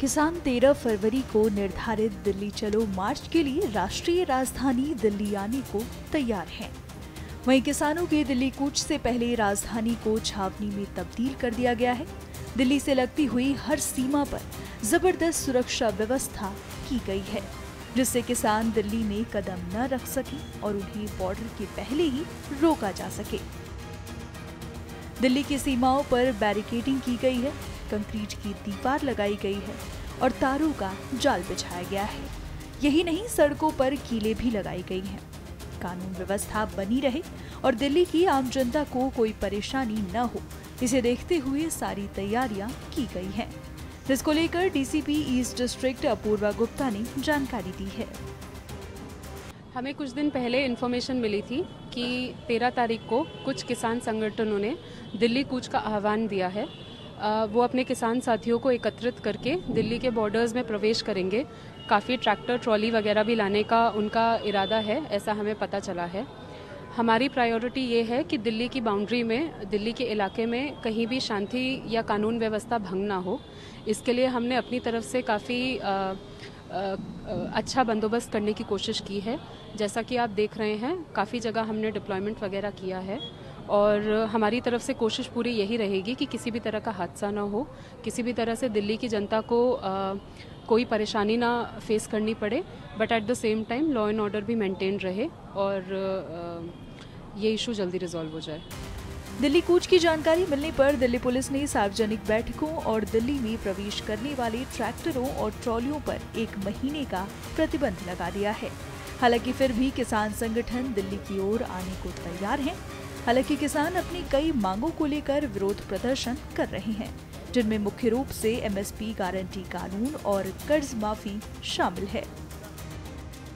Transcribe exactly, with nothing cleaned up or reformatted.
किसान तेरह फरवरी को निर्धारित दिल्ली चलो मार्च के लिए राष्ट्रीय राजधानी दिल्ली आने को तैयार हैं। वहीं किसानों के दिल्ली कूच से पहले राजधानी को छावनी में तब्दील कर दिया गया है। दिल्ली से लगती हुई हर सीमा पर जबरदस्त सुरक्षा व्यवस्था की गई है, जिससे किसान दिल्ली में कदम न रख सके और उन्हें बॉर्डर के पहले ही रोका जा सके। दिल्ली की सीमाओं पर बैरिकेडिंग की गई है, कंक्रीट की दीवार लगाई गई है और तारों का जाल बिछाया गया है। यही नहीं, सड़कों पर कीलें भी लगाई गई हैं। कानून व्यवस्था बनी रहे और दिल्ली की आम जनता को कोई परेशानी न हो, इसे देखते हुए सारी तैयारियां की गई हैं। जिसको लेकर DCP east district Apoorva Gupta ने जानकारी दी है। हमें कुछ दिन पहले इन्फॉर्मेशन मिली थी कि तेरह तारीख को कुछ किसान संगठनों ने दिल्ली कूच का आह्वान दिया है। वो अपने किसान साथियों को एकत्रित करके दिल्ली के बॉर्डर्स में प्रवेश करेंगे। काफ़ी ट्रैक्टर ट्रॉली वगैरह भी लाने का उनका इरादा है, ऐसा हमें पता चला है। हमारी प्रायोरिटी ये है कि दिल्ली की बाउंड्री में, दिल्ली के इलाके में कहीं भी शांति या कानून व्यवस्था भंग ना हो। इसके लिए हमने अपनी तरफ से काफ़ी अच्छा बंदोबस्त करने की कोशिश की है। जैसा कि आप देख रहे हैं, काफ़ी जगह हमने डिप्लॉयमेंट वगैरह किया है और हमारी तरफ से कोशिश पूरी यही रहेगी कि किसी भी तरह का हादसा ना हो, किसी भी तरह से दिल्ली की जनता को आ, कोई परेशानी ना फेस करनी पड़े। But at the same time law and order भी मेंटेन रहे और आ, ये इशू जल्दी रिजॉल्व हो जाए। दिल्ली कूच की जानकारी मिलने पर दिल्ली पुलिस ने सार्वजनिक बैठकों और दिल्ली में प्रवेश करने वाले ट्रैक्टरों और ट्रॉलियों पर एक महीने का प्रतिबंध लगा दिया है। हालांकि फिर भी किसान संगठन दिल्ली की ओर आने को तैयार हैं। हालांकि किसान अपनी कई मांगों को लेकर विरोध प्रदर्शन कर रहे हैं, जिनमें मुख्य रूप से एम एस पी गारंटी कानून और कर्ज माफी शामिल है।